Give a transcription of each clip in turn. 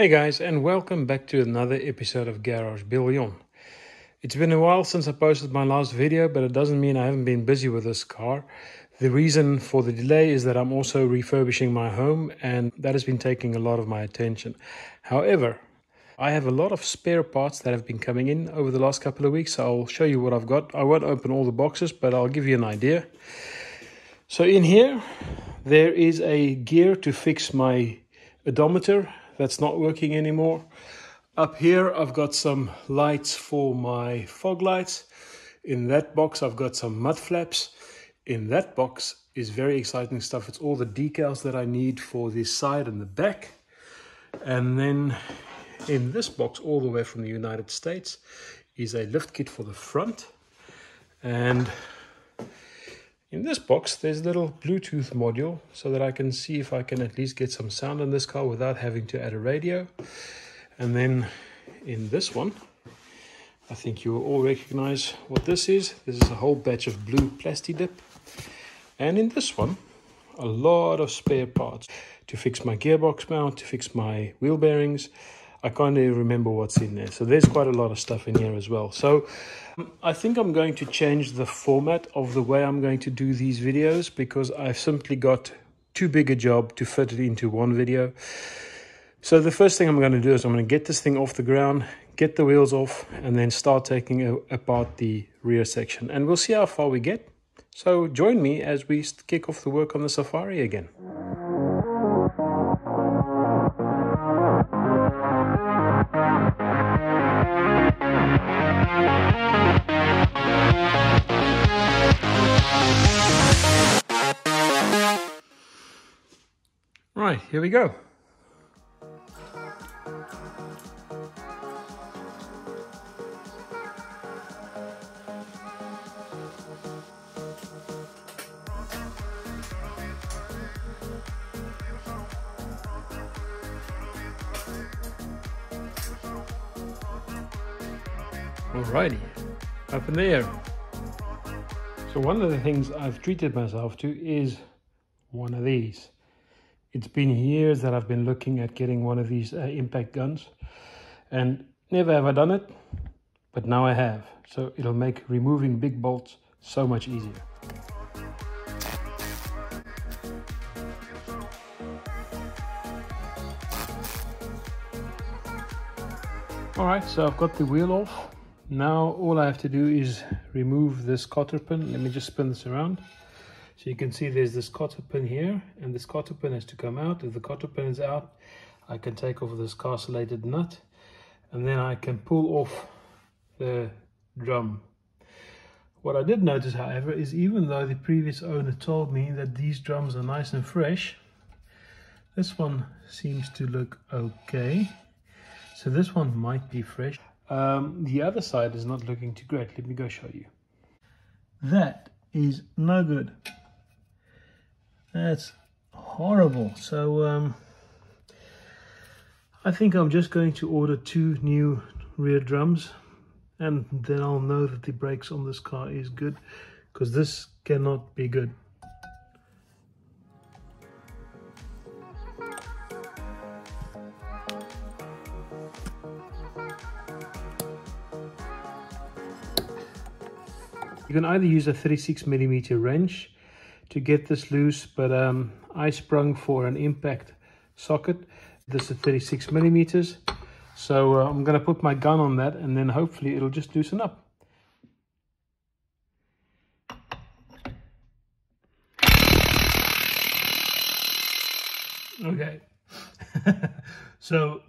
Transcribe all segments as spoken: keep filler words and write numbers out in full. Hey guys, and welcome back to another episode of Garage Biljon. It's been a while since I posted my last video, but it doesn't mean I haven't been busy with this car. The reason for the delay is that I'm also refurbishing my home, and that has been taking a lot of my attention. However, I have a lot of spare parts that have been coming in over the last couple of weeks, so I'll show you what I've got. I won't open all the boxes, but I'll give you an idea. So in here, there is a gear to fix my odometer. That's not working anymore. Up here I've got some lights for my fog lights. In that box I've got some mud flaps. In that box is very exciting stuff. It's all the decals that I need for the side and the back. And then in this box, all the way from the United States, is a lift kit for the front. And in this box, there's a little Bluetooth module so that I can see if I can at least get some sound in this car without having to add a radio. And then in this one, I think you will all recognize what this is. This is a whole batch of blue Plasti Dip. And in this one, a lot of spare parts to fix my gearbox mount, to fix my wheel bearings. I can't even remember what's in there. So there's quite a lot of stuff in here as well. So I think I'm going to change the format of the way I'm going to do these videos, because I've simply got too big a job to fit it into one video. So the first thing I'm going to do is I'm going to get this thing off the ground, get the wheels off, and then start taking apart the rear section. And we'll see how far we get. So join me as we kick off the work on the Safari again. Right, here we go. Alrighty, up in the air. So one of the things I've treated myself to is one of these. It's been years that I've been looking at getting one of these uh, impact guns, and never have I done it, but now I have. So it'll make removing big bolts so much easier. All right, so I've got the wheel off. Now all I have to do is remove this cotter pin. Let me just spin this around. So you can see there's this cotter pin here, and this cotter pin has to come out. If the cotter pin is out, I can take off this castellated nut, and then I can pull off the drum. What I did notice, however, is even though the previous owner told me that these drums are nice and fresh, this one seems to look okay. So this one might be fresh. Um, the other side is not looking too great. Let me go show you. That is no good. That's horrible. So um, I think I'm just going to order two new rear drums, and then I'll know that the brakes on this car is good, because this cannot be good. You can either use a thirty-six millimeter wrench to get this loose, but um, I sprung for an impact socket. This is thirty-six millimeters, so uh, I'm going to put my gun on that, and then hopefully it'll just loosen up. Okay, so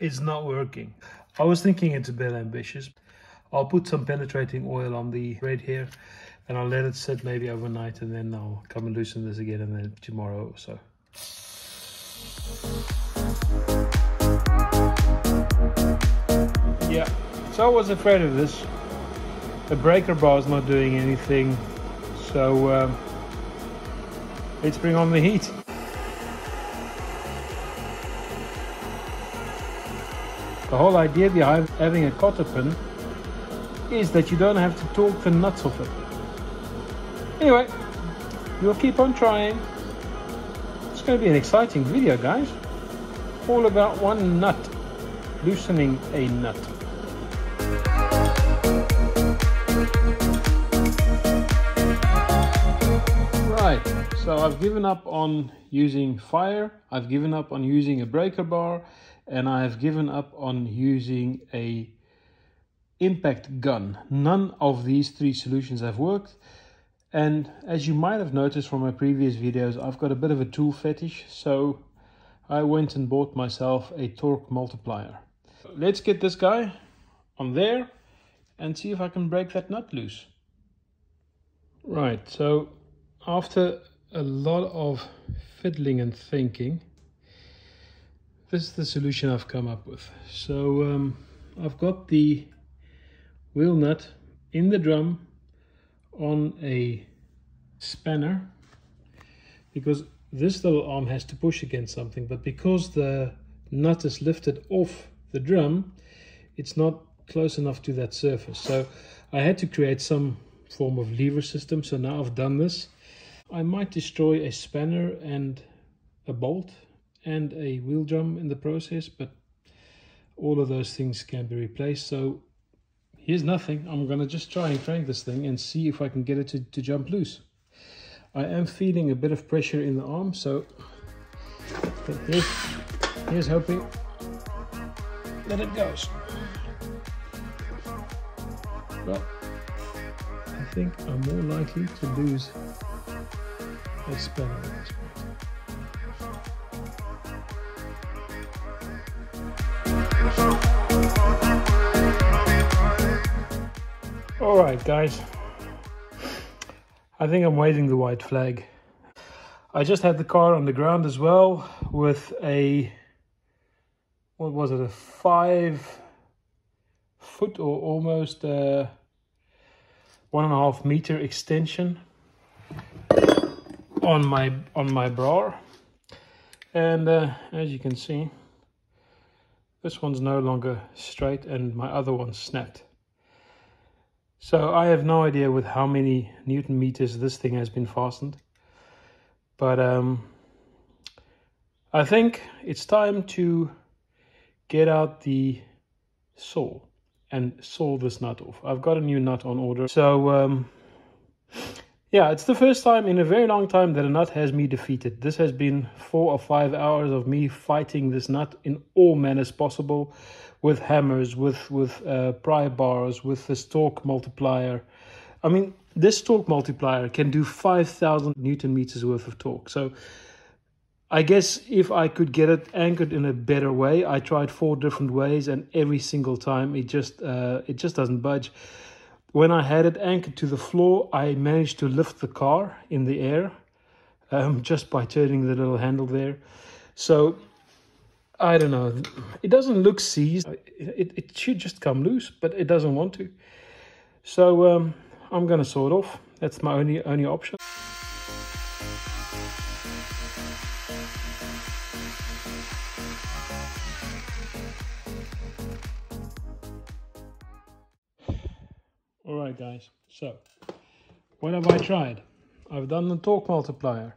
it's not working. I was thinking it's a bit ambitious. I'll put some penetrating oil on the red here, and I'll let it sit maybe overnight, and then I'll come and loosen this again, and then tomorrow or so. Yeah, so I was afraid of this. The breaker bar is not doing anything, so um, let's bring on the heat. The whole idea behind having a cotter pin is that you don't have to torque the nuts off it. Anyway, we'll keep on trying. It's going to be an exciting video, guys. all about one nut, loosening a nut. Right, so I've given up on using fire, I've given up on using a breaker bar, and I've given up on using a impact gun. None of these three solutions have worked. And as you might have noticed from my previous videos, I've got a bit of a tool fetish, so I went and bought myself a torque multiplier. Let's get this guy on there and see if I can break that nut loose. Right, so after a lot of fiddling and thinking, this is the solution I've come up with. So um, I've got the wheel nut in the drum on a spanner, because this little arm has to push against something, but because the nut is lifted off the drum, it's not close enough to that surface. So I had to create some form of lever system. So now I've done this, I might destroy a spanner and a bolt and a wheel drum in the process, but all of those things can be replaced. So here's nothing. I'm gonna just try and crank this thing and see if I can get it to, to jump loose. I am feeling a bit of pressure in the arm, so here's, here's hoping that it goes. Well, I think I'm more likely to lose a spanner at this point. Alright guys, I think I'm waving the white flag. I just had the car on the ground as well with a, what was it, a five foot or almost uh, one and a half meter extension on my, on my bra. And uh, as you can see, this one's no longer straight and my other one snapped. So I have no idea with how many Newton meters this thing has been fastened, but um, I think it's time to get out the saw and saw this nut off. I've got a new nut on order. So um, yeah, it's the first time in a very long time that a nut has me defeated. This has been four or five hours of me fighting this nut in all manners possible, with hammers, with, with uh, pry bars, with this torque multiplier. I mean, this torque multiplier can do five thousand Newton meters worth of torque. So I guess if I could get it anchored in a better way, I tried four different ways, and every single time it just, uh, it just doesn't budge. When I had it anchored to the floor, I managed to lift the car in the air um, just by turning the little handle there. So I don't know, it doesn't look seized, it, it should just come loose, but it doesn't want to. So um, I'm gonna saw it off, that's my only, only option. All right guys, so what have I tried? I've done the torque multiplier,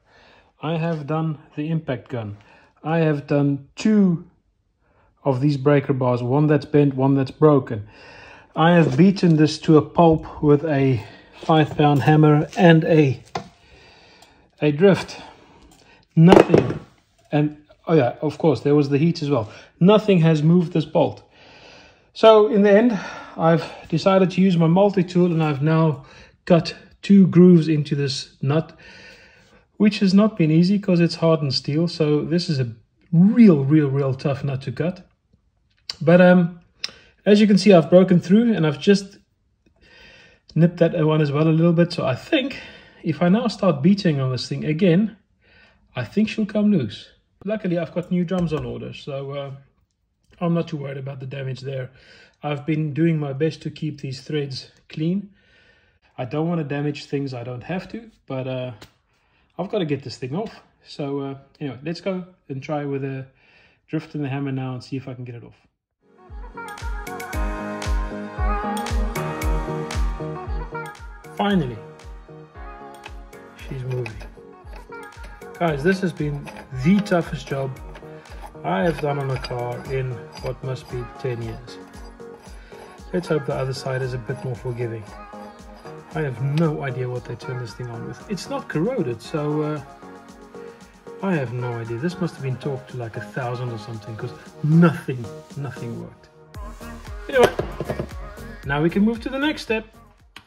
I have done the impact gun, I have done two of these breaker bars, one that's bent, one that's broken. I have beaten this to a pulp with a five pound hammer and a a drift. Nothing, and oh yeah, of course there was the heat as well. Nothing has moved this bolt. So in the end, I've decided to use my multi-tool, and I've now cut two grooves into this nut, which has not been easy because it's hardened steel. So this is a real, real, real tough nut to cut. But um, as you can see, I've broken through, and I've just nipped that one as well a little bit. So I think if I now start beating on this thing again, I think she'll come loose. Luckily, I've got new drums on order, so uh, I'm not too worried about the damage there. I've been doing my best to keep these threads clean. I don't want to damage things I don't have to, but uh, I've got to get this thing off. So uh, anyway, let's go and try with a drift and the hammer now and see if I can get it off. Finally, she's moving. Guys, this has been the toughest job I have done on a car in what must be ten years. Let's hope the other side is a bit more forgiving. I have no idea what they turned this thing on with. It's not corroded, so uh, I have no idea. This must have been torqued to like a thousand or something, because nothing, nothing worked. Anyway, now we can move to the next step.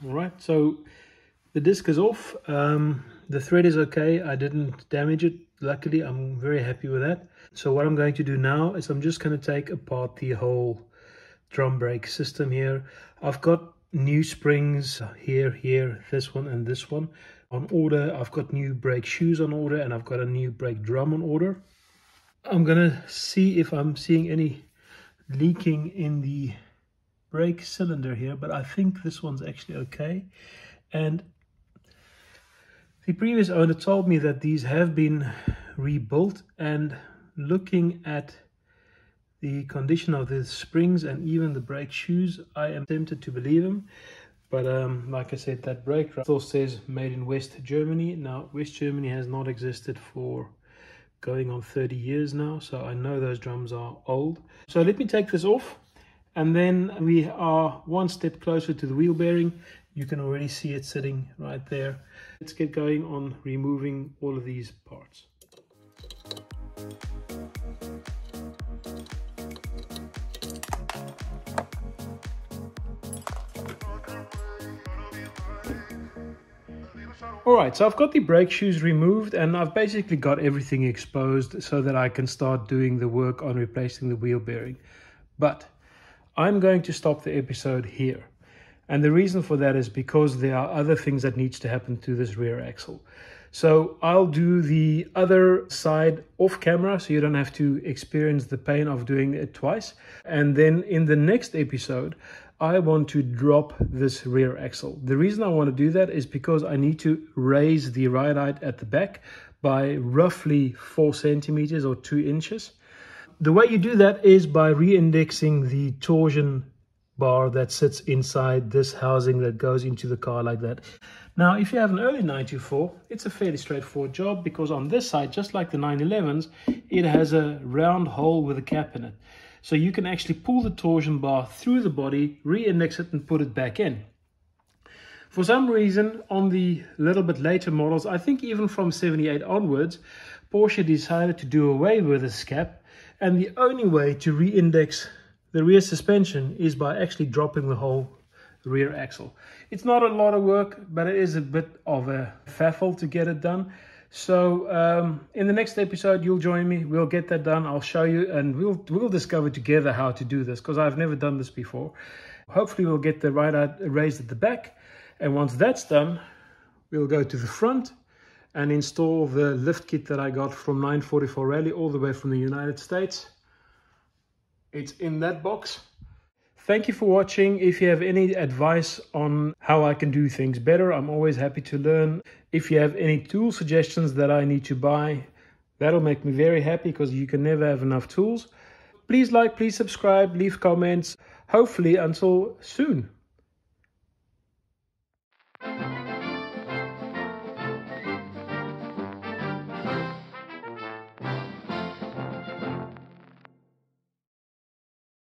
All right, so the disc is off. Um, the thread is okay. I didn't damage it. Luckily, I'm very happy with that. So what I'm going to do now is I'm just going to take apart the whole drum brake system here. I've got new springs here, here, this one and this one on order. I've got new brake shoes on order, and I've got a new brake drum on order. I'm going to see if I'm seeing any leaking in the brake cylinder here, but I think this one's actually okay. And the previous owner told me that these have been rebuilt, and looking at the condition of the springs and even the brake shoes, I am tempted to believe him. But um, like I said, that brake drum still says made in West Germany. Now, West Germany has not existed for going on thirty years now, so I know those drums are old. So let me take this off, and then we are one step closer to the wheel bearing. You can already see it sitting right there. Let's get going on removing all of these parts. All right, so I've got the brake shoes removed, and I've basically got everything exposed so that I can start doing the work on replacing the wheel bearing. But I'm going to stop the episode here. And the reason for that is because there are other things that needs to happen to this rear axle. So I'll do the other side off camera, so you don't have to experience the pain of doing it twice. And then in the next episode, I want to drop this rear axle. The reason I want to do that is because I need to raise the ride height at the back by roughly four centimeters or two inches. The way you do that is by re-indexing the torsion bar that sits inside this housing that goes into the car like that. Now, if you have an early nine two four, it's a fairly straightforward job, because on this side, just like the nine elevens, it has a round hole with a cap in it. So you can actually pull the torsion bar through the body, re-index it, and put it back in. For some reason, on the little bit later models, I think even from seventy-eight onwards, Porsche decided to do away with this cap, and the only way to re-index the rear suspension is by actually dropping the whole rear axle. It's not a lot of work, but it is a bit of a faffle to get it done. So um, in the next episode, you'll join me. We'll get that done. I'll show you, and we'll we'll discover together how to do this, because I've never done this before. Hopefully, we'll get the ride height raised at the back, and once that's done, we'll go to the front and install the lift kit that I got from nine forty-four Rally all the way from the United States. It's in that box. Thank you for watching. If you have any advice on how I can do things better, I'm always happy to learn. If you have any tool suggestions that I need to buy, that'll make me very happy, because you can never have enough tools. Please like, please subscribe, leave comments. Hopefully, until soon.